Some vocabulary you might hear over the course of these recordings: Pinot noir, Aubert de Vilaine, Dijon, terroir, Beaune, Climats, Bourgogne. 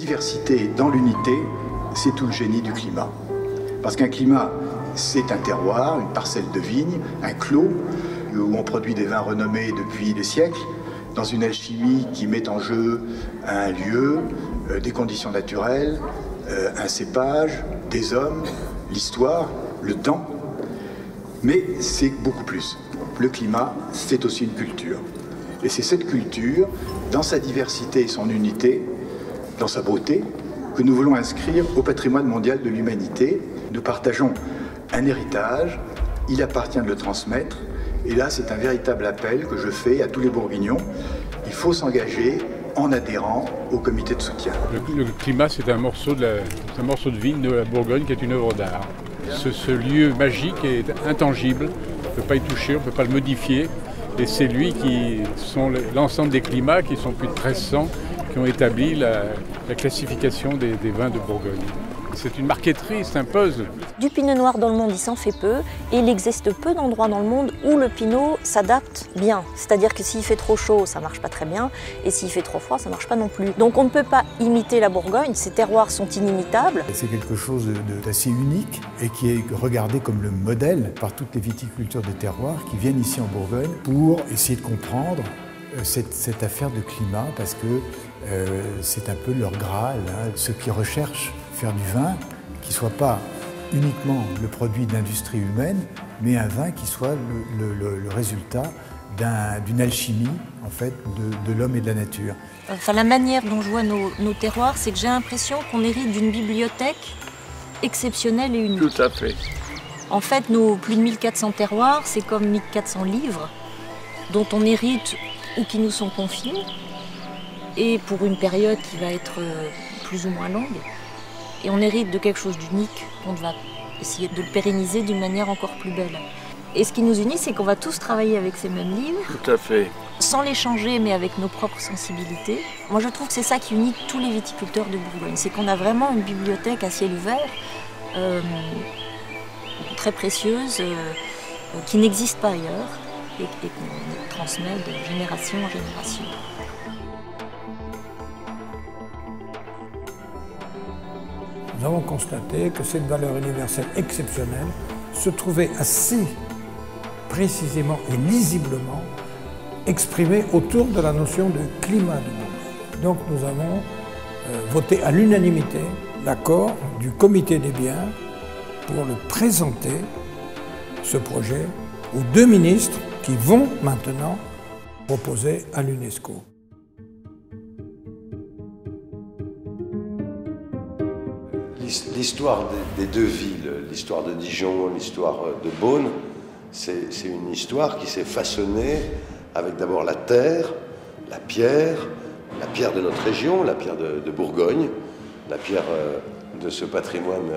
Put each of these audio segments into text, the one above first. diversité, dans l'unité, c'est tout le génie du climat. Parce qu'un climat, c'est un terroir, une parcelle de vigne, un clos, où on produit des vins renommés depuis des siècles, dans une alchimie qui met en jeu un lieu, des conditions naturelles, un cépage, des hommes, l'histoire, le temps. Mais c'est beaucoup plus. Le climat, c'est aussi une culture. Et c'est cette culture, dans sa diversité et son unité, dans sa beauté, que nous voulons inscrire au patrimoine mondial de l'humanité. Nous partageons un héritage, il appartient de le transmettre. Et là, c'est un véritable appel que je fais à tous les Bourguignons. Il faut s'engager en adhérant au comité de soutien. Le climat, c'est un morceau de vigne de la Bourgogne qui est une œuvre d'art. Ce lieu magique est intangible, on ne peut pas y toucher, on ne peut pas le modifier. Et c'est lui qui sont l'ensemble des climats, qui sont plus de 1300, qui ont établi la classification des vins de Bourgogne. C'est une marqueterie, c'est un puzzle. Du pinot noir dans le monde, il s'en fait peu. Et il existe peu d'endroits dans le monde où le pinot s'adapte bien. C'est-à-dire que s'il fait trop chaud, ça ne marche pas très bien. Et s'il fait trop froid, ça ne marche pas non plus. Donc on ne peut pas imiter la Bourgogne. Ces terroirs sont inimitables. C'est quelque chose d'assez unique et qui est regardé comme le modèle par toutes les viticulteurs des terroirs qui viennent ici en Bourgogne pour essayer de comprendre cette affaire de climat, parce que c'est un peu leur graal, hein, ceux qui recherchent faire du vin qui ne soit pas uniquement le produit de l'industrie humaine, mais un vin qui soit le résultat d'une alchimie en fait, de l'homme et de la nature. Enfin, la manière dont je vois nos terroirs, c'est que j'ai l'impression qu'on hérite d'une bibliothèque exceptionnelle et unique. Tout à fait. En fait, nos plus de 1400 terroirs, c'est comme 1400 livres dont on hérite ou qui nous sont confiés, et pour une période qui va être plus ou moins longue. Et on hérite de quelque chose d'unique, on va essayer de le pérenniser d'une manière encore plus belle. Et ce qui nous unit, c'est qu'on va tous travailler avec ces mêmes livres. Tout à fait. Sans les changer, mais avec nos propres sensibilités. Moi, je trouve que c'est ça qui unit tous les viticulteurs de Bourgogne. C'est qu'on a vraiment une bibliothèque à ciel ouvert, très précieuse, qui n'existe pas ailleurs et qu'on transmet de génération en génération. Nous avons constaté que cette valeur universelle exceptionnelle se trouvait assez précisément et lisiblement exprimée autour de la notion de climat du monde. Donc nous avons voté à l'unanimité l'accord du comité des biens pour le présenter, ce projet, aux deux ministres qui vont maintenant proposer à l'UNESCO. L'histoire des deux villes, l'histoire de Dijon, l'histoire de Beaune, c'est une histoire qui s'est façonnée avec d'abord la terre, la pierre de notre région, la pierre de Bourgogne, la pierre de ce patrimoine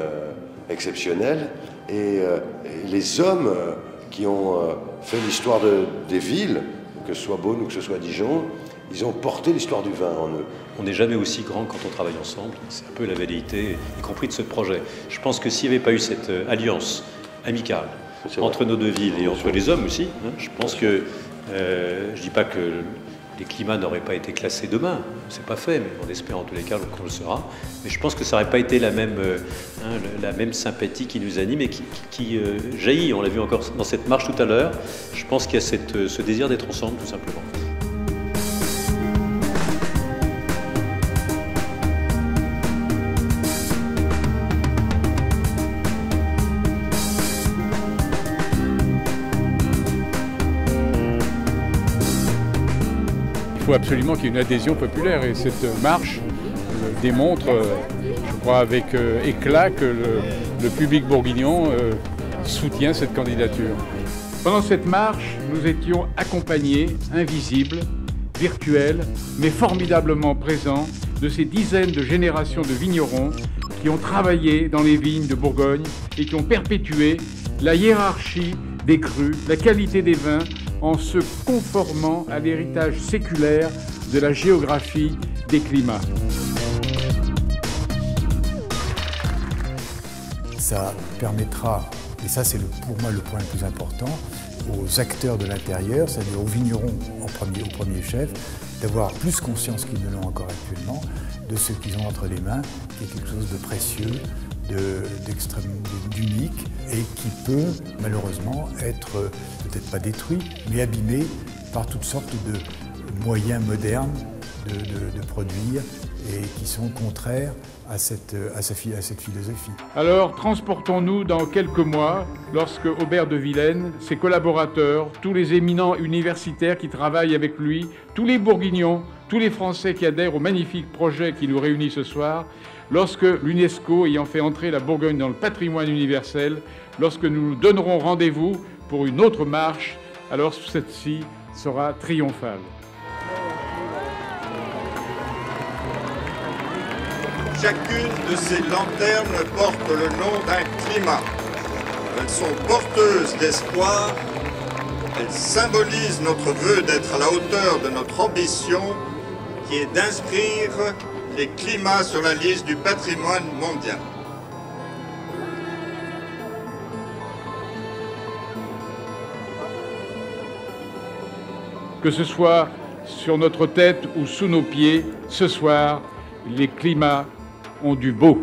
exceptionnel, et les hommes qui ont fait l'histoire des villes, que ce soit Beaune ou que ce soit Dijon. Ils ont porté l'histoire du vin en eux. On n'est jamais aussi grand quand on travaille ensemble. C'est un peu la velléité, y compris de ce projet. Je pense que s'il n'y avait pas eu cette alliance amicale entre nos deux villes et entre les hommes aussi, hein, je pense que, je ne dis pas que les climats n'auraient pas été classés demain. C'est pas fait, mais on espère en tous les cas qu'on le sera. Mais je pense que ça n'aurait pas été la même sympathie qui nous anime et qui jaillit. On l'a vu encore dans cette marche tout à l'heure. Je pense qu'il y a ce désir d'être ensemble, tout simplement. Il faut absolument qu'il y ait une adhésion populaire et cette marche démontre, je crois avec éclat, que le public bourguignon soutient cette candidature. Pendant cette marche, nous étions accompagnés, invisibles, virtuels, mais formidablement présents, de ces dizaines de générations de vignerons qui ont travaillé dans les vignes de Bourgogne et qui ont perpétué la hiérarchie des crus, la qualité des vins, en se conformant à l'héritage séculaire de la géographie des climats. Ça permettra, et ça c'est pour moi le point le plus important, aux acteurs de l'intérieur, c'est-à-dire aux vignerons au premier chef, d'avoir plus conscience qu'ils ne l'ont encore actuellement de ce qu'ils ont entre les mains, qui est quelque chose de précieux, d'extrêmement d'unique et qui peut malheureusement être peut-être pas détruit, mais abîmé par toutes sortes de moyens modernes de produire et qui sont contraires à cette philosophie. Alors, transportons-nous dans quelques mois, lorsque Aubert de Vilaine, ses collaborateurs, tous les éminents universitaires qui travaillent avec lui, tous les Bourguignons, tous les Français qui adhèrent au magnifique projet qui nous réunit ce soir, lorsque l'UNESCO ayant fait entrer la Bourgogne dans le patrimoine universel, lorsque nous nous donnerons rendez-vous pour une autre marche, alors celle-ci sera triomphale. Chacune de ces lanternes porte le nom d'un climat. Elles sont porteuses d'espoir, elles symbolisent notre vœu d'être à la hauteur de notre ambition qui est d'inscrire les climats sur la liste du patrimoine mondial. Que ce soit sur notre tête ou sous nos pieds, ce soir, les climats ont du beau.